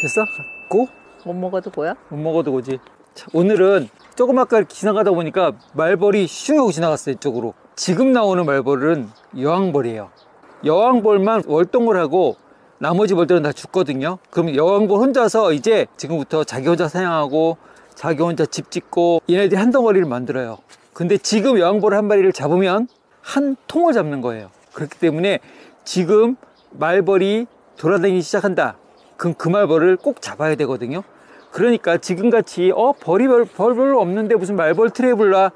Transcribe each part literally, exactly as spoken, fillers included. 됐어? 고? 못 먹어도 고야? 못 먹어도 고지. 자, 오늘은 조금 아까 지나가다 보니까 말벌이 슝 지나갔어요. 이쪽으로. 지금 나오는 말벌은 여왕벌이에요. 여왕벌만 월동을 하고 나머지 벌들은 다 죽거든요. 그럼 여왕벌 혼자서 이제 지금부터 자기 혼자 사냥하고 자기 혼자 집 짓고 얘네들이 한 덩어리를 만들어요. 근데 지금 여왕벌 한 마리를 잡으면 한 통을 잡는 거예요. 그렇기 때문에 지금 말벌이 돌아다니기 시작한다. 그럼 그 말벌을 꼭 잡아야 되거든요. 그러니까 지금같이 어 벌이 벌벌 없는데 무슨 말벌 트랩을 놔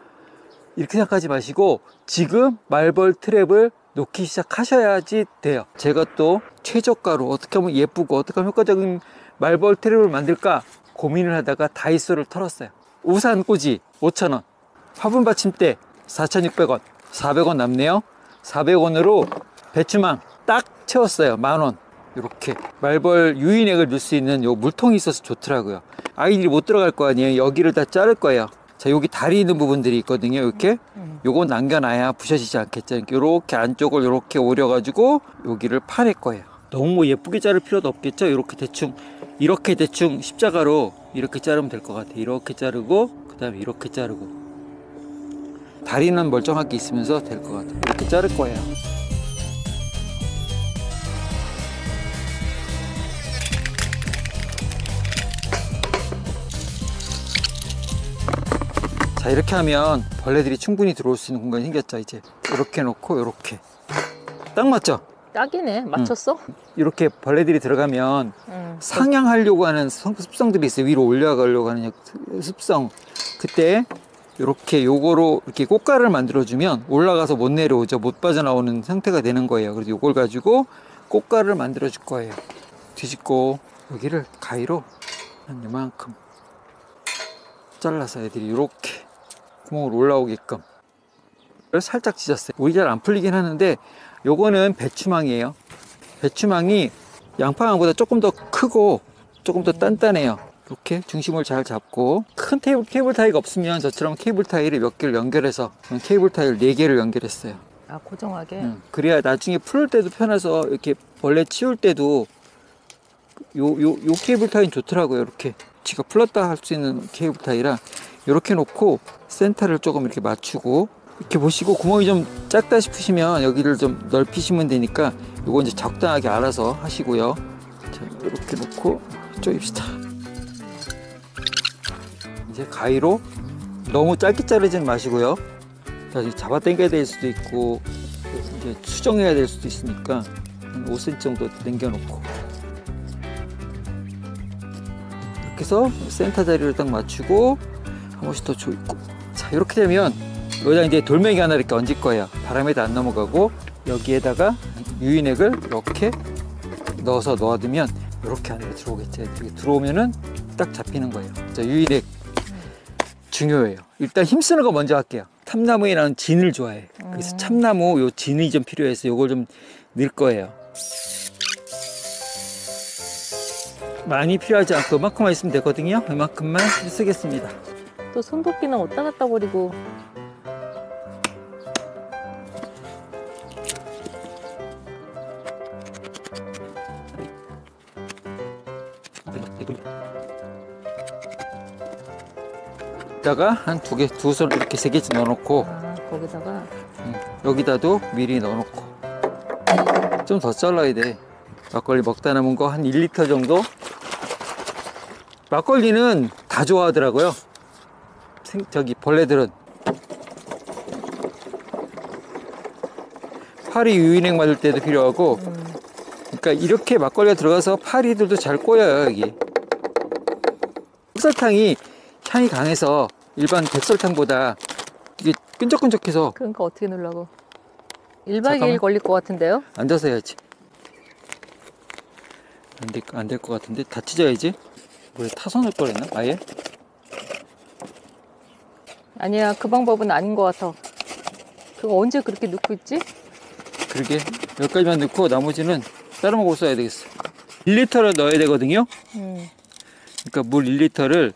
이렇게 생각하지 마시고 지금 말벌 트랩을 놓기 시작하셔야지 돼요. 제가 또 최저가로 어떻게 하면 예쁘고 어떻게 하면 효과적인 말벌 트랩을 만들까 고민을 하다가 다이소를 털었어요. 우산 꽂이 오천 원, 화분 받침대 사천육백 원, 사백 원 남네요. 사백 원으로 배추망 딱 채웠어요. 만 원. 이렇게 말벌 유인액을 넣을 수 있는 요 물통이 있어서 좋더라고요. 아이들이 못 들어갈 거 아니에요. 여기를 다 자를 거예요. 자, 여기 다리 있는 부분들이 있거든요. 이렇게 요거 남겨놔야 부셔지지 않겠죠. 이렇게 안쪽을 이렇게 오려가지고 여기를 파낼 거예요. 너무 뭐 예쁘게 자를 필요도 없겠죠. 이렇게 대충 이렇게 대충 십자가로 이렇게 자르면 될 것 같아요. 이렇게 자르고 그 다음에 이렇게 자르고 다리는 멀쩡하게 있으면서 될 것 같아요. 이렇게 자를 거예요. 자, 이렇게 하면 벌레들이 충분히 들어올 수 있는 공간이 생겼죠. 이제 이렇게 놓고 이렇게 딱 맞죠? 딱이네. 맞췄어? 음. 이렇게 벌레들이 들어가면 음. 상향하려고 하는 습성들이 있어요. 위로 올려가려고 하는 습성. 그때 이렇게 요거로 이렇게 꽃가루를 만들어주면 올라가서 못 내려오죠. 못 빠져나오는 상태가 되는 거예요. 그래서 요걸 가지고 꽃가루를 만들어줄 거예요. 뒤집고 여기를 가위로 한 요만큼 잘라서 애들이 이렇게 구멍으로 올라오게끔 살짝 찢었어요. 물이 잘 안 풀리긴 하는데 요거는 배추망이에요. 배추망이 양파망보다 조금 더 크고 조금 더 단단해요. 이렇게 중심을 잘 잡고 큰 테이블, 케이블 타이가 없으면 저처럼 케이블 타이를 몇 개를 연결해서 케이블 타이를 네 개를 연결했어요. 아, 고정하게? 응. 그래야 나중에 풀을 때도 편해서 이렇게 벌레 치울 때도 요, 요, 요 케이블 타이는 좋더라고요. 이렇게 지가 풀었다 할 수 있는 케이블 타이라 이렇게 놓고 센터를 조금 이렇게 맞추고 이렇게 보시고 구멍이 좀 작다 싶으시면 여기를 좀 넓히시면 되니까 요거 이제 적당하게 알아서 하시고요. 자, 이렇게 놓고 쪼입시다. 이제 가위로 너무 짧게 자르진 마시고요. 다시 잡아당겨야 될 수도 있고 이제 수정해야 될 수도 있으니까 한 오 센티미터 정도 당겨놓고 이렇게 해서 센터 자리를 딱 맞추고 한 번씩 더 조이고. 자, 이렇게 되면 여기다 이제 돌멩이 하나 이렇게 얹을 거예요. 바람에도 안 넘어가고 여기에다가 유인액을 이렇게 넣어서 넣어두면 이렇게 안에 들어오겠죠. 이렇게 들어오면은 딱 잡히는 거예요. 자, 유인액 중요해요. 일단 힘쓰는 거 먼저 할게요. 참나무에 나온 진을 좋아해요. 그래서 참나무 요 진이 좀 필요해서 요걸 좀 넣을 거예요. 많이 필요하지 않고 이만큼만 있으면 되거든요. 이만큼만 쓰겠습니다. 또 손도끼는 왔다 갔다 버리고. 여기다가 한 두 개, 두 손 이렇게 세 개씩 넣어놓고. 아, 거기다가? 응, 여기다도 미리 넣어놓고. 좀 더 잘라야 돼. 막걸리 먹다 남은 거 한 일 리터 정도? 막걸리는 다 좋아하더라고요. 생, 저기, 벌레들은. 파리 유인액 만들 때도 필요하고. 음. 그러니까 이렇게 막걸리가 들어가서 파리들도 잘 꼬여요, 여기. 흑설탕이 향이 강해서 일반 백설탕보다 이게 끈적끈적해서. 그러니까 어떻게 넣으려고. 일 박 이 일 걸릴 것 같은데요? 앉아서 해야지. 안 될, 안 될 것 같은데? 다 찢어야지. 왜 타선을 꺼냈나? 아예? 아니야, 그 방법은 아닌 것 같아. 그거 언제 그렇게 넣고 있지? 그러게, 여기까지만 넣고 나머지는 따로 먹고 써야 되겠어. 일 리터를 넣어야 되거든요? 음. 그러니까 물 일 리터를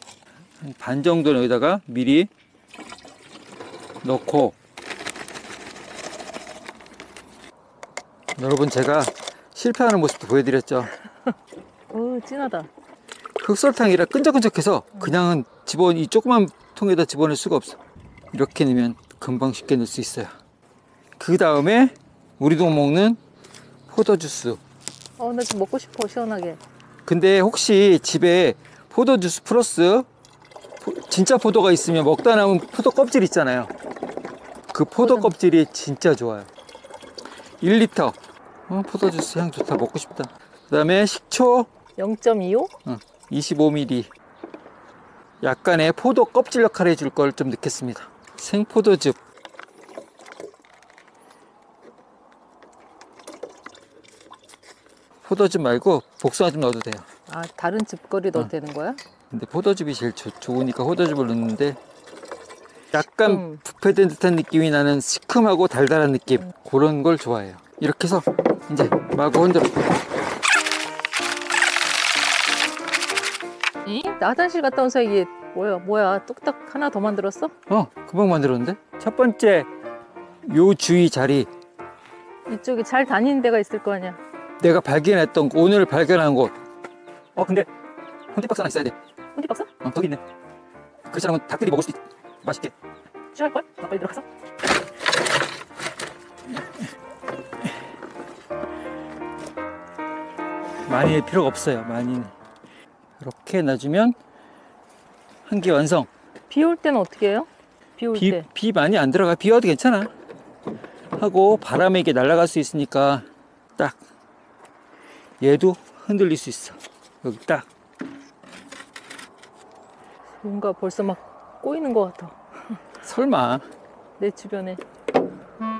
한 반 정도는 여기다가 미리 넣고. 여러분, 제가 실패하는 모습도 보여드렸죠. 오, 진하다. 흑설탕이라 끈적끈적해서 그냥은 집어, 이 조그만 통에다 집어넣을 수가 없어. 이렇게 넣으면 금방 쉽게 넣을 수 있어요. 그 다음에 우리도 먹는 포도주스. 어, 나 지금 먹고 싶어, 시원하게. 근데 혹시 집에 포도주스 플러스 포, 진짜 포도가 있으면 먹다 남은 포도 껍질 있잖아요. 그 포도 껍질이 진짜 좋아요. 일 리터. 어, 포도주스 향 좋다. 먹고 싶다. 그 다음에 식초 영 점 이오? 응, 이십오 밀리리터. 약간의 포도 껍질 역할을 해줄 걸 좀 넣겠습니다. 생포도즙. 포도즙 말고 복숭아즙 넣어도 돼요. 아, 다른 즙거리 넣어도 응. 되는 거야? 근데 포도즙이 제일 조, 좋으니까 포도즙을 넣는데 약간 시큼. 부패된 듯한 느낌이 나는 시큼하고 달달한 느낌. 음. 그런 걸 좋아해요. 이렇게 해서 이제 마구 흔들어. 나 화장실 갔다 온 사이에 뭐야 뭐야 뚝딱 하나 더 만들었어? 어, 금방 만들었는데? 첫 번째 요 주위 자리, 이쪽에 잘 다니는 데가 있을 거 아니야. 내가 발견했던 곳, 오늘 발견한 곳. 어, 근데 홈티박스 하나 있어야 돼. 홈티박스? 어, 거기 있네. 그 사람은 닭들이 먹을 수도 있... 맛있게 취할걸? 나 빨리 들어가서. 많이 낼 필요가 없어요. 많이 이렇게 놔주면 한 개 완성. 비 올 때는 어떻게 해요? 비 올 때. 비 많이 안 들어가. 비 와도 괜찮아. 하고 바람에 이게 날아갈 수 있으니까 딱. 얘도 흔들릴 수 있어. 여기 딱. 뭔가 벌써 막 꼬이는 것 같아. 설마. 내 주변에.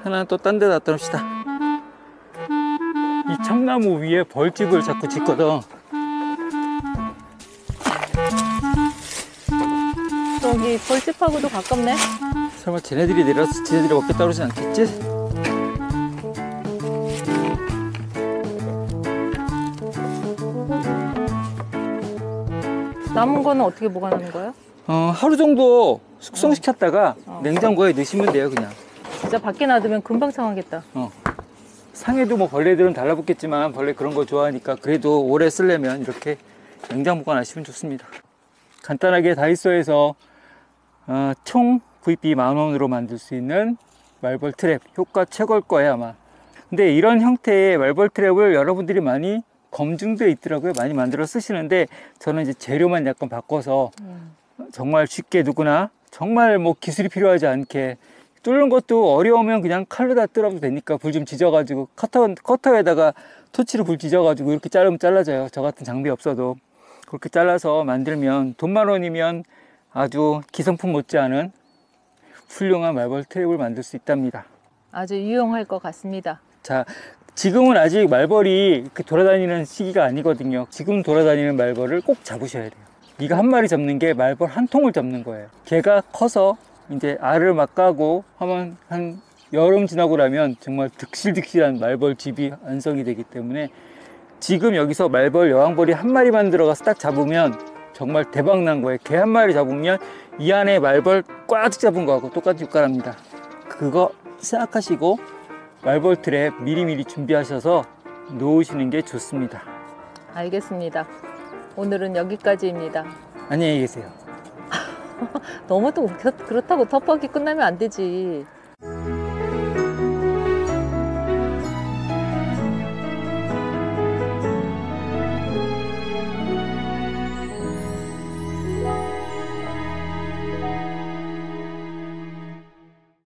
하나 또 딴 데다 놔둬 봅시다. 이 청나무 위에 벌집을 자꾸 짓거든. 저기 벌집하고도 가깝네. 설마 쟤네들이 내려서 쟤네들이 먹겠다 그러진 않겠지? 남은 거는 어떻게 보관하는 거예요? 어, 하루 정도 숙성시켰다가 어. 냉장고에 넣으시면 돼요. 그냥 진짜 밖에 놔두면 금방 상하겠다. 어. 상해도 뭐 벌레들은 달라붙겠지만 벌레 그런 거 좋아하니까 그래도 오래 쓰려면 이렇게 냉장 보관하시면 좋습니다. 간단하게 다이소에서 어, 총 구입비 만 원으로 만들 수 있는 말벌 트랩, 효과 최고일 거예요 아마. 근데 이런 형태의 말벌 트랩을 여러분들이 많이 검증되어 있더라고요. 많이 만들어 쓰시는데 저는 이제 재료만 약간 바꿔서 정말 쉽게 누구나 정말 뭐 기술이 필요하지 않게, 뚫는 것도 어려우면 그냥 칼로다 뚫어도 되니까 불 좀 지져가지고 커터, 커터에다가 토치로 불 지져가지고 이렇게 자르면 잘라져요. 저 같은 장비 없어도. 그렇게 잘라서 만들면 돈만 원이면 아주 기성품 못지않은 훌륭한 말벌 트랩을 만들 수 있답니다. 아주 유용할 것 같습니다. 자, 지금은 아직 말벌이 이렇게 돌아다니는 시기가 아니거든요. 지금 돌아다니는 말벌을 꼭 잡으셔야 돼요. 네가 한 마리 잡는 게 말벌 한 통을 잡는 거예요. 걔가 커서 이제 알을 막 까고 하면 한 여름 지나고 나면 정말 득실득실한 말벌 집이 완성이 되기 때문에 지금 여기서 말벌 여왕벌이 한 마리만 들어가서 딱 잡으면 정말 대박 난 거예요. 개 한 마리 잡으면 이 안에 말벌 꽉 잡은 거하고 똑같이 육가랍니다. 그거 생각하시고 말벌 트랩 미리미리 준비하셔서 놓으시는 게 좋습니다. 알겠습니다. 오늘은 여기까지입니다. 안녕히 계세요. 너무 또 그렇다고 텃밭이 끝나면 안 되지.